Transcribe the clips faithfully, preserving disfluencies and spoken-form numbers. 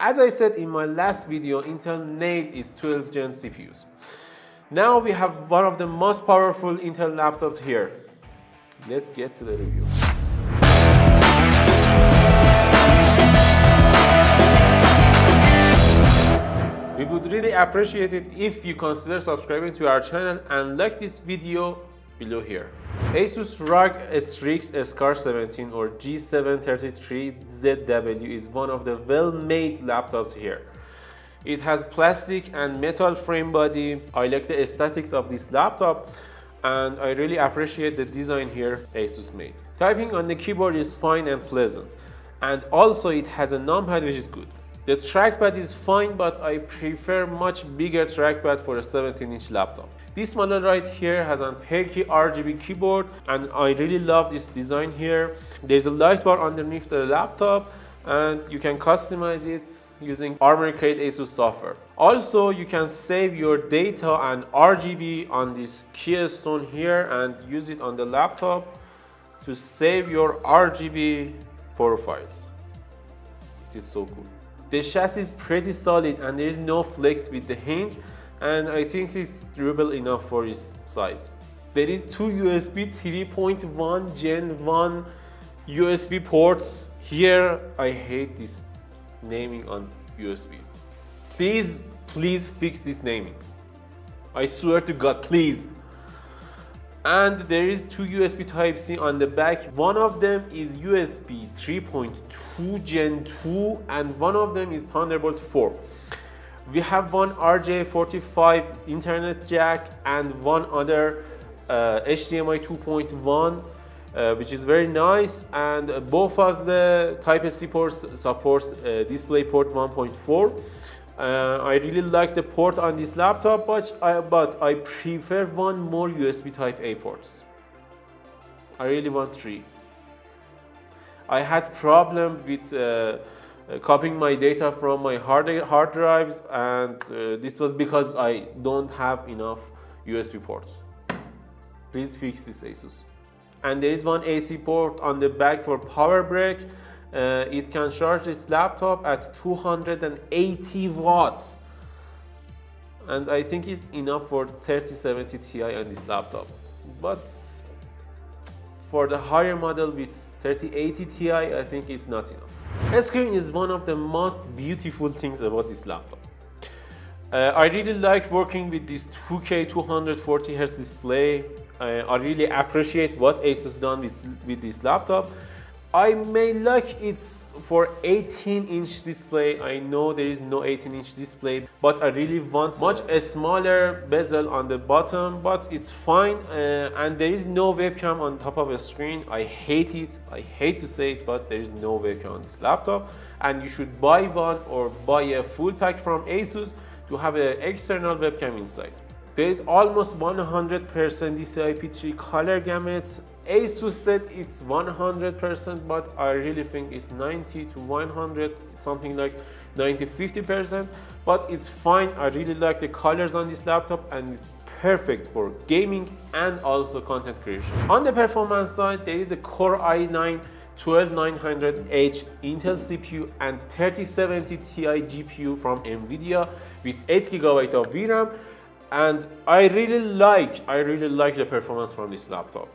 As I said in my last video, Intel nailed its twelfth gen C P Us. Now we have one of the most powerful Intel laptops here. Let's get to the review. We would really appreciate it if you consider subscribing to our channel and like this video below here. Asus R O G Strix Scar seventeen or G seven three three Z W is one of the well-made laptops here. It has plastic and metal frame body. I like the aesthetics of this laptop and I really appreciate the design here Asus made. Typing on the keyboard is fine and pleasant, and also it has a numpad which is good. The trackpad is fine, but I prefer much bigger trackpad for a seventeen inch laptop. This model right here has an NKey R G B keyboard and I really love this design here. There's a light bar underneath the laptop and you can customize it using Armoury Crate Asus software. Also, you can save your data and R G B on this Keystone here and use it on the laptop to save your R G B profiles. It is so cool. The chassis is pretty solid and there is no flex with the hinge, and I think it's durable enough for its size. There is two U S B three point one gen one U S B ports here. I hate this naming on U S B. Please, please fix this naming. I swear to God, please. And there is two U S B Type C on the back. One of them is U S B three point two gen two and one of them is Thunderbolt four. We have one R J forty-five internet jack and one other uh, H D M I two point one, uh, which is very nice, and uh, both of the Type C ports supports uh, DisplayPort one point four. Uh, I really like the port on this laptop, but I, but I prefer one more U S B Type A ports. I really want three. I had problem with uh, Uh, copying my data from my hard, hard drives, and uh, this was because I don't have enough U S B ports. Please fix this, Asus. And there is one A C port on the back for power brick. Uh, it can charge this laptop at two hundred eighty watts. And I think it's enough for thirty seventy Ti on this laptop. But for the higher model with thirty eighty Ti, I think it's not enough. A screen is one of the most beautiful things about this laptop. Uh, I really like working with this two K two hundred forty hertz display. Uh, I really appreciate what Asus done with, with this laptop. I may like it for eighteen inch display. I know there is no eighteen inch display, but I really want much a smaller bezel on the bottom, but it's fine. Uh, and there is no webcam on top of a screen. I hate it. I hate to say it, but there is no webcam on this laptop. And you should buy one or buy a full pack from Asus to have an external webcam inside. There is almost one hundred percent D C I P three color gamuts. Asus said it's one hundred percent, but I really think it's ninety to one hundred, something like ninety to fifty percent. But it's fine. I really like the colors on this laptop and it's perfect for gaming and also content creation. On the performance side, there is a Core i nine twelve nine hundred H Intel C P U and thirty seventy Ti G P U from NVIDIA with eight gigabytes of V RAM. And I really like, I really like the performance from this laptop.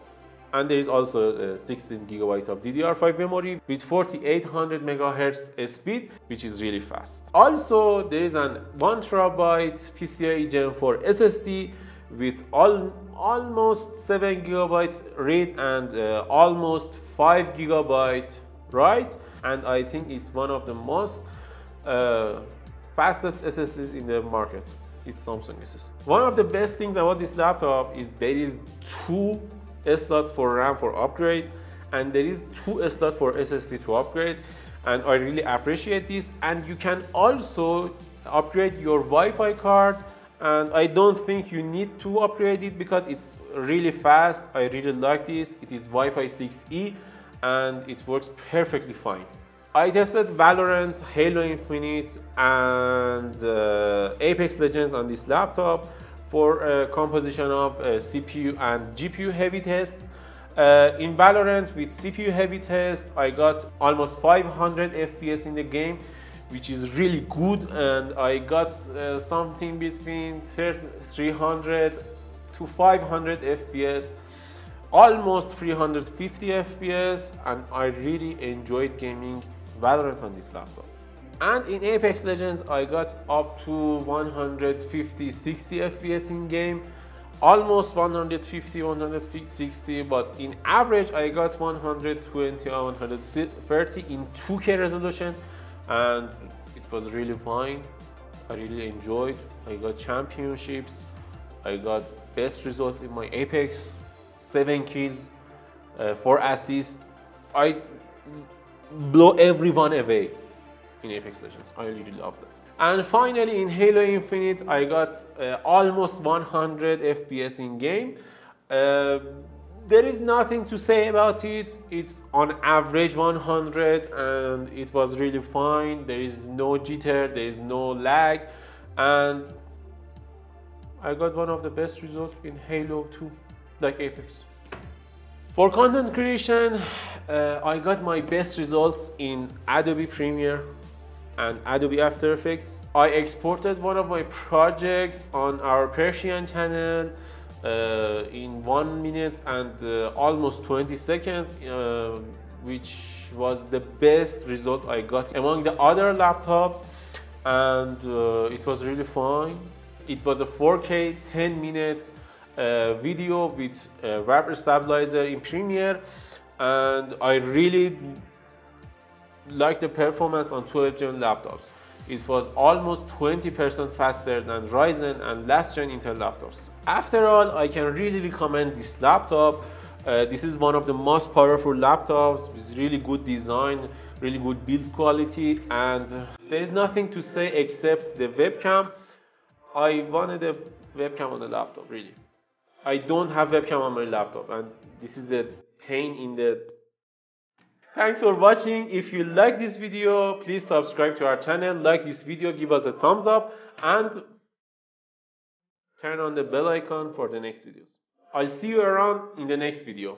And there is also sixteen gigabytes of D D R five memory with forty-eight hundred megahertz speed, which is really fast. Also, there is an one terabyte P C I E Gen four S S D with all, almost seven gigabytes read and uh, almost five gigabytes write. And I think it's one of the most uh, fastest S S Ds in the market. It's Samsung S S D. One of the best things about this laptop is there is two slots for RAM for upgrade and there is two slots for S S D to upgrade, and I really appreciate this. And you can also upgrade your Wi-Fi card, and I don't think you need to upgrade it because it's really fast. I really like this. It is Wi-Fi six E and it works perfectly fine. I tested Valorant, Halo Infinite and uh, Apex Legends on this laptop for a composition of a C P U and G P U heavy test. Uh, in Valorant with C P U heavy test, I got almost five hundred F P S in the game, which is really good, and I got uh, something between three hundred to five hundred F P S, almost three hundred fifty F P S, and I really enjoyed gaming Valorant on this laptop. And in Apex Legends I got up to one hundred fifty to sixty F P S in game, almost one hundred fifty to one hundred sixty, but in average I got one hundred twenty to one hundred thirty in two K resolution, and it was really fine. I really enjoyed. I got championships, I got best result in my Apex, seven kills, uh, four assists. I blow everyone away in Apex Legends. I really love that. And finally in Halo Infinite I got uh, almost one hundred F P S in game. Uh, there is nothing to say about it. It's on average one hundred, and it was really fine. There is no jitter, there is no lag, and I got one of the best results in Halo two, like Apex. For content creation, uh, I got my best results in Adobe Premiere and Adobe After Effects. I exported one of my projects on our Persian channel uh, in one minute and uh, almost twenty seconds, uh, which was the best result I got among the other laptops, and uh, it was really fine. It was a four K ten minutes uh, video with uh, wrapper stabilizer in Premiere, and I really like the performance on twelve gen laptops. It was almost twenty percent faster than Ryzen and last gen Intel laptops. After all, I can really recommend this laptop. Uh, this is one of the most powerful laptops with really good design, really good build quality, and there is nothing to say except the webcam. I wanted a webcam on the laptop, really. I don't have webcam on my laptop, and this is a pain in the... Thanks for watching. If you like this video, please subscribe to our channel, like this video, give us a thumbs up, and turn on the bell icon for the next videos. I'll see you around in the next video.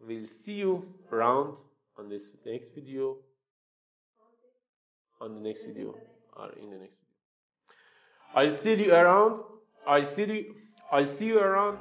We'll see you around on this next video, on the next video, or in the next video. I'll see you around, I'll see you, I'll see you around.